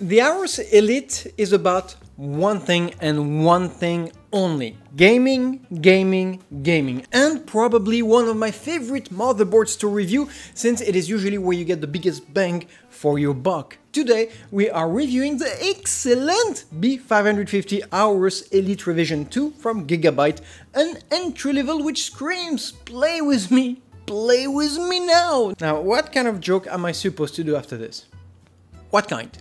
The Aorus Elite is about one thing and one thing only. Gaming, gaming, gaming, and probably one of my favorite motherboards to review, since it is usually where you get the biggest bang for your buck. Today we are reviewing the excellent B550 Aorus Elite Revision 2 from Gigabyte, an entry level which screams, play with me, now. Now what kind of joke am I supposed to do after this? What kind?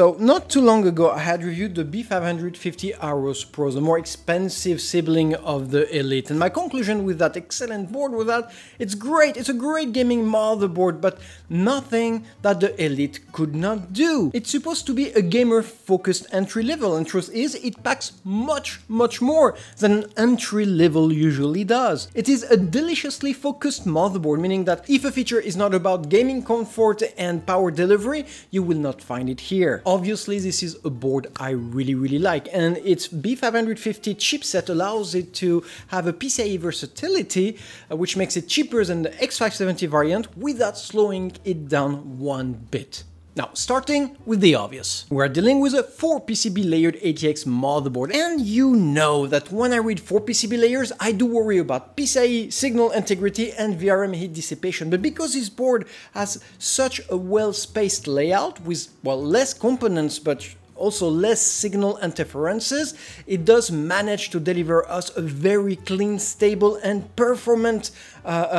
So not too long ago I had reviewed the B550 Aorus Pro, the more expensive sibling of the Elite, and my conclusion with that excellent board was that it's great, it's a great gaming motherboard, but nothing that the Elite could not do. It's supposed to be a gamer-focused entry level, and truth is, it packs much more than an entry level usually does. It is a deliciously focused motherboard, meaning that if a feature is not about gaming comfort and power delivery, you will not find it here. Obviously, this is a board I really like, and its B550 chipset allows it to have a PCIe versatility, which makes it cheaper than the X570 variant without slowing it down one bit. Now, starting with the obvious. We're dealing with a 4PCB layered ATX motherboard, and you know that when I read 4PCB layers, I do worry about PCIe, signal integrity, and VRM heat dissipation. But because this board has such a well-spaced layout with, well, less components, but also less signal interferences, it does manage to deliver us a very clean, stable, and performant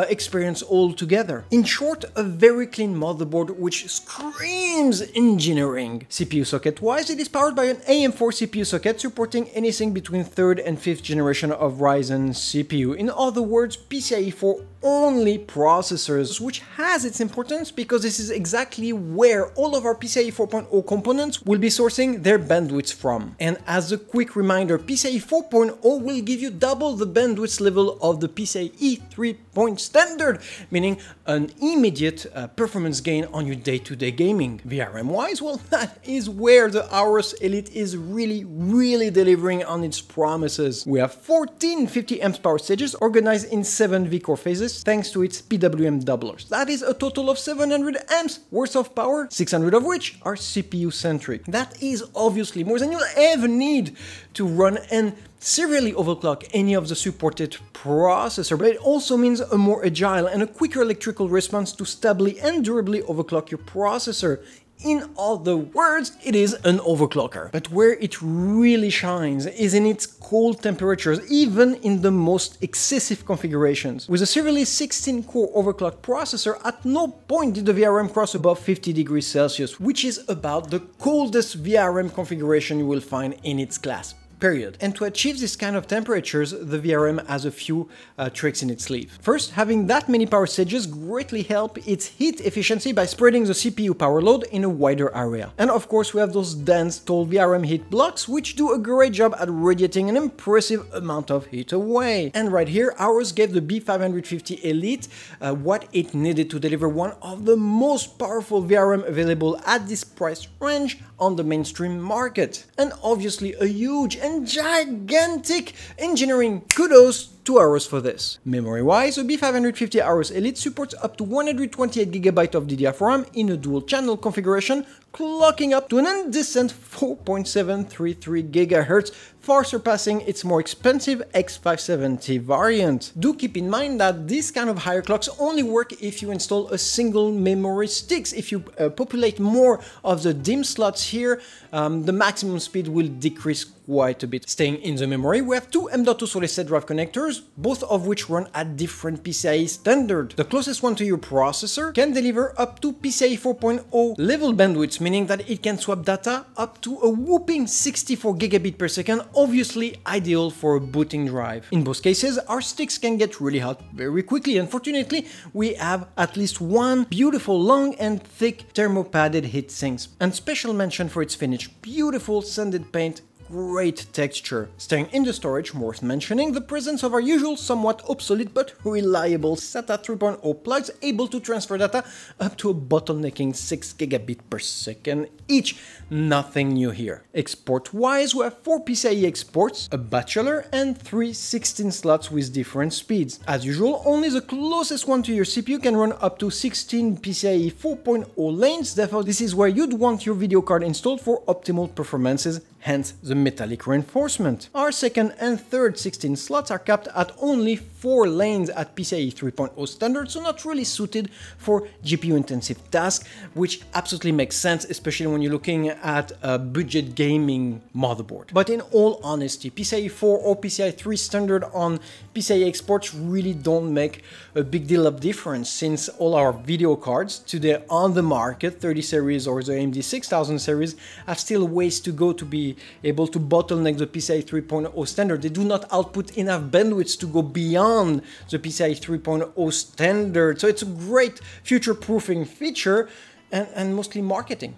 experience altogether. In short, a very clean motherboard which screams engineering. CPU socket-wise, it is powered by an AM4 CPU socket supporting anything between 3rd and 5th generation of Ryzen CPU. In other words, PCIe 4 only processors, which has its importance because this is exactly where all of our PCIe 4.0 components will be sourcing their bandwidth from. And as a quick reminder, PCIe 4.0 will give you double the bandwidth level of the PCIe 3.0 standard, meaning an immediate performance gain on your day-to-day gaming. VRM-wise, well, that is where the Aorus Elite is really delivering on its promises. We have 14 50 amps power stages organized in 7 vCore phases thanks to its PWM doublers. That is a total of 700 amps worth of power, 600 of which are CPU-centric. That is obviously more than you'll ever need to run and severely overclock any of the supported processor, but it also means a more agile and a quicker electrical response to stably and durably overclock your processor. In other words, it is an overclocker. But where it really shines is in its cold temperatures, even in the most excessive configurations. With a severely 16-core overclocked processor, at no point did the VRM cross above 50 degrees Celsius, which is about the coldest VRM configuration you will find in its class. Period. And to achieve this kind of temperatures, the VRM has a few tricks in its sleeve. First, having that many power stages greatly help its heat efficiency by spreading the CPU power load in a wider area. And of course, we have those dense, tall VRM heat blocks, which do a great job at radiating an impressive amount of heat away. And right here, Aorus gave the B550 Elite what it needed to deliver one of the most powerful VRM available at this price range on the mainstream market. And obviously, a huge and gigantic engineering kudos to Aorus for this. Memory-wise, the B550 Aorus Elite supports up to 128 GB of DDR4 RAM in a dual-channel configuration, clocking up to an indecent 4.733 GHz, far surpassing its more expensive X570 variant. Do keep in mind that these kind of higher clocks only work if you install a single memory sticks. If you populate more of the DIMM slots here, the maximum speed will decrease quite a bit. Staying in the memory, we have two M.2 solid-state drive connectors, both of which run at different PCIe standards. The closest one to your processor can deliver up to PCIe 4.0 level bandwidth, meaning that it can swap data up to a whopping 64 gigabit per second, obviously ideal for a booting drive. In both cases, our sticks can get really hot very quickly, and fortunately, we have at least one beautiful long and thick thermopadded heat sinks. And special mention for its finish, beautiful sanded paint great texture. Staying in the storage, worth mentioning the presence of our usual somewhat obsolete but reliable SATA 3.0 plugs able to transfer data up to a bottlenecking 6 gigabit per second each. Nothing new here. Export wise, we have 4 PCIe exports, a bachelor and 3 16 slots with different speeds. As usual, only the closest one to your CPU can run up to 16 PCIe 4.0 lanes, therefore this is where you'd want your video card installed for optimal performances, hence the metallic reinforcement. Our second and third 16 slots are capped at only 4 lanes at PCIe 3.0 standard, so not really suited for GPU intensive tasks, which absolutely makes sense, especially when you're looking at a budget gaming motherboard. But in all honesty, PCIe 4 or PCIe 3 standard on PCIe exports really don't make a big deal of difference, since all our video cards today on the market, 30 series or the AMD 6000 series, have still ways to go to be able to bottleneck the PCIe 3.0 standard. They do not output enough bandwidths to go beyond the PCIe 3.0 standard. So it's a great future-proofing feature and mostly marketing,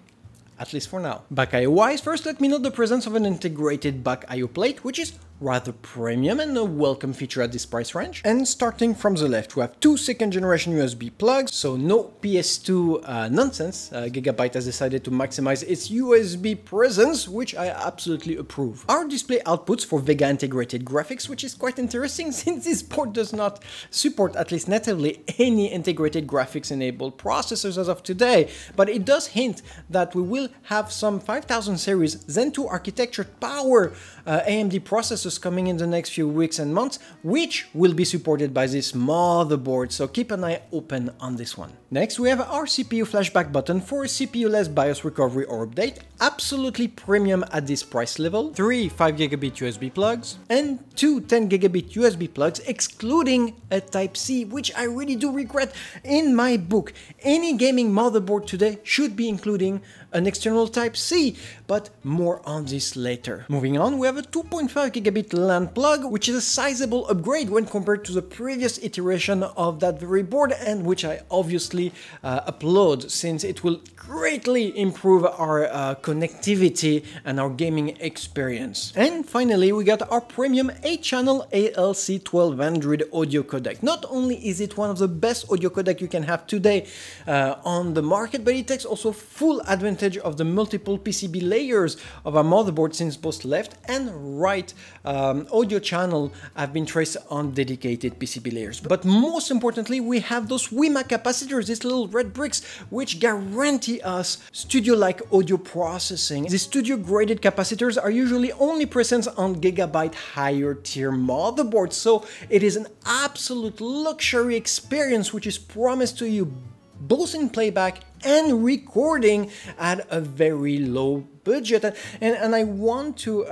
at least for now. Back IO-wise, first let me note the presence of an integrated back IO plate, which is rather premium and a welcome feature at this price range. And starting from the left, we have 2 second generation USB plugs, so no PS2 nonsense. Gigabyte has decided to maximize its USB presence, which I absolutely approve. Our display outputs for Vega integrated graphics, which is quite interesting since this board does not support, at least natively, any integrated graphics enabled processors as of today, but it does hint that we will have some 5000 series Zen 2 architecture power AMD processors coming in the next few weeks and months, which will be supported by this motherboard, so keep an eye open on this one. Next, we have our CPU flashback button for a CPU-less BIOS recovery or update, absolutely premium at this price level, 3 5GB USB plugs, and 2 10GB USB plugs, excluding a Type-C, which I really do regret. In my book, any gaming motherboard today should be including an external Type-C, but more on this later. Moving on, we have a 2.5GB LAN plug, which is a sizable upgrade when compared to the previous iteration of that very board, and which I obviously applaud, since it will greatly improve our connectivity and our gaming experience. And finally, we got our premium 8-channel ALC1200 audio codec. Not only is it one of the best audio codec you can have today on the market, but it takes also full advantage of the multiple PCB layers of our motherboard, since both left and right audio channel have been traced on dedicated PCB layers. But most importantly, we have those WIMA capacitors, these little red bricks, which guarantee us studio-like audio processing. These studio-graded capacitors are usually only present on Gigabyte higher-tier motherboards, so it is an absolute luxury experience which is promised to you both in playback and recording at a very low budget. And I want to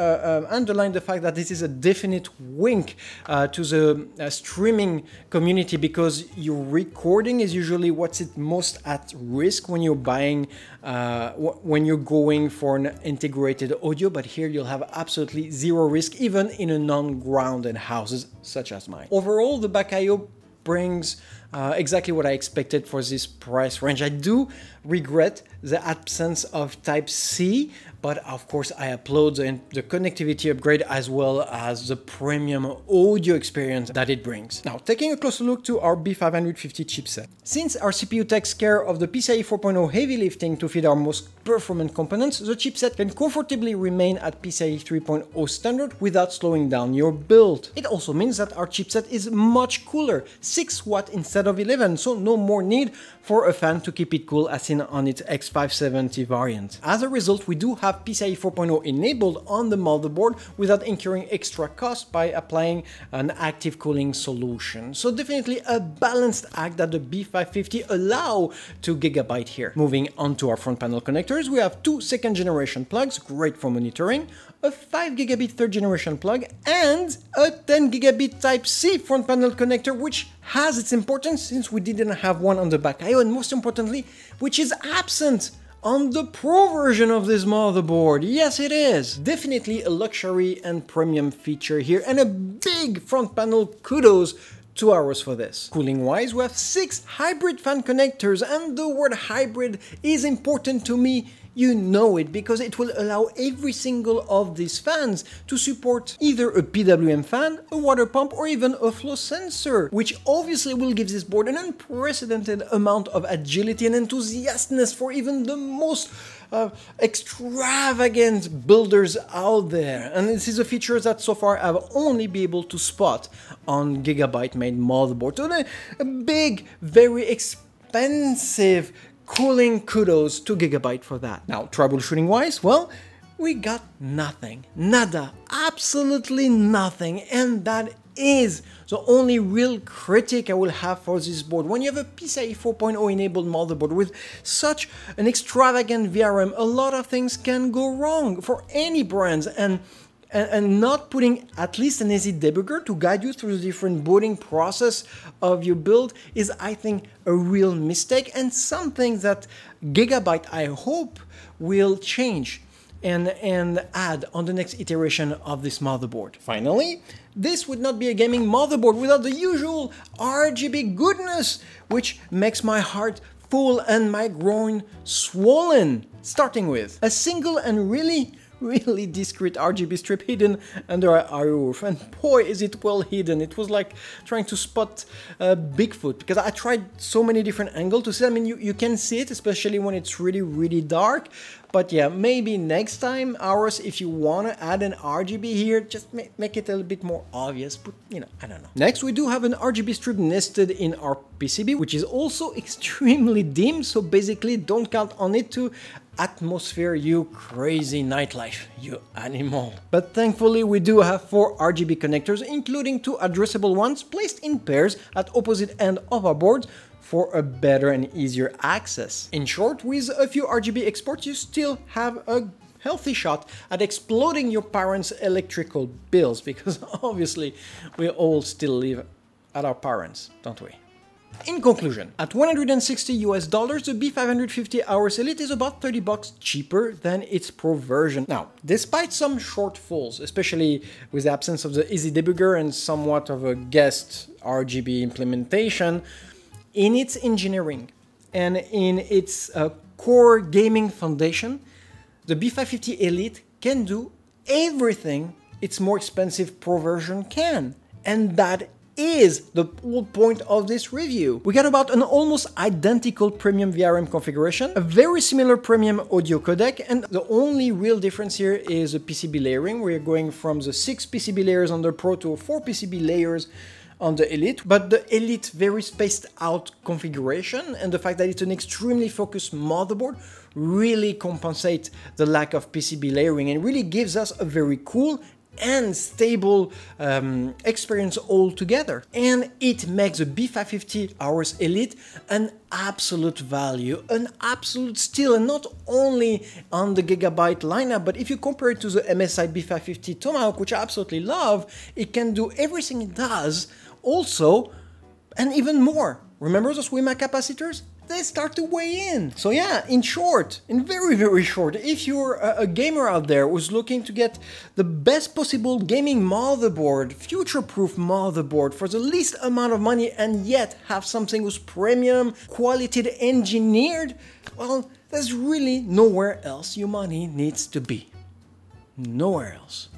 underline the fact that this is a definite wink to the streaming community, because your recording is usually what's it most at risk when you're buying, when you're going for an integrated audio, but here you'll have absolutely zero risk, even in a non-grounded houses such as mine. Overall, the back IO brings exactly what I expected for this price range. I do regret the absence of Type-C, but of course I applaud the connectivity upgrade as well as the premium audio experience that it brings. Now, taking a closer look to our B550 chipset. Since our CPU takes care of the PCIe 4.0 heavy lifting to feed our most performant components, the chipset can comfortably remain at PCIe 3.0 standard without slowing down your build. It also means that our chipset is much cooler, 6 watt instead of 11, so no more need for a fan to keep it cool as seen on its X570 variant. As a result, we do have PCIe 4.0 enabled on the motherboard without incurring extra cost by applying an active cooling solution. So definitely a balanced act that the B550 allow to Gigabyte here. Moving on to our front panel connectors, we have 2 second generation plugs, great for monitoring, a 5GB third generation plug, and a 10GB Type-C front panel connector, which has its importance since we didn't have one on the back IO, and most importantly, which is absent on the Pro version of this motherboard. Yes, it is. Definitely a luxury and premium feature here, and a big front panel kudos to Aorus for this. Cooling wise, we have 6 hybrid fan connectors, and the word hybrid is important to me you know it, because it will allow every single of these fans to support either a PWM fan, a water pump, or even a flow sensor, which obviously will give this board an unprecedented amount of agility and enthusiasticness for even the most extravagant builders out there. And this is a feature that so far I've only been able to spot on Gigabyte made motherboards. So a big, very expensive cooling kudos to Gigabyte for that. Now, troubleshooting wise, well, we got nothing, nada, absolutely nothing, and that is the only real critic I will have for this board. When you have a PCIe 4.0 enabled motherboard with such an extravagant VRM, a lot of things can go wrong for any brands, and not putting at least an easy debugger to guide you through the different booting process of your build is, I think, a real mistake, and something that Gigabyte, I hope, will change and add on the next iteration of this motherboard. Finally, this would not be a gaming motherboard without the usual RGB goodness, which makes my heart full and my groin swollen. Starting with a single and really discreet RGB strip hidden under our roof, and boy is it well hidden. It was like trying to spot Bigfoot, because I tried so many different angles to see. I mean, you can see it, especially when it's really dark. But yeah, maybe next time, Aorus, if you want to add an RGB here, just make it a little bit more obvious, but you know, I don't know. Next, we do have an RGB strip nested in our PCB, which is also extremely dim, so basically don't count on it to atmosphere you crazy nightlife, you animal. But thankfully, we do have 4 RGB connectors, including 2 addressable ones placed in pairs at opposite ends of our board, for a better and easier access. In short, with a few RGB exports, you still have a healthy shot at exploding your parents' electrical bills, because obviously we all still live at our parents, don't we? In conclusion, at $160 US, the B550 Aorus Elite is about $30 cheaper than its Pro version. Now, despite some shortfalls, especially with the absence of the easy debugger and somewhat of a guest RGB implementation, in its engineering and in its core gaming foundation, the B550 Elite can do everything its more expensive Pro version can. And that is the whole point of this review. We got about an almost identical premium VRM configuration, a very similar premium audio codec, and the only real difference here is the PCB layering. We're going from the 6 PCB layers on the Pro to 4 PCB layers on the Elite, but the Elite very spaced out configuration and the fact that it's an extremely focused motherboard really compensate the lack of PCB layering and really gives us a very cool and stable experience altogether. And it makes the B550 Aorus Elite an absolute value, an absolute steal, and not only on the Gigabyte lineup, but if you compare it to the MSI B550 Tomahawk, which I absolutely love, it can do everything it does also, and even more. Remember those WIMA capacitors? They start to weigh in. So yeah, in short, in very short, if you're a gamer out there who's looking to get the best possible gaming motherboard, future-proof motherboard for the least amount of money and yet have something who's premium, quality engineered, well, there's really nowhere else your money needs to be. Nowhere else.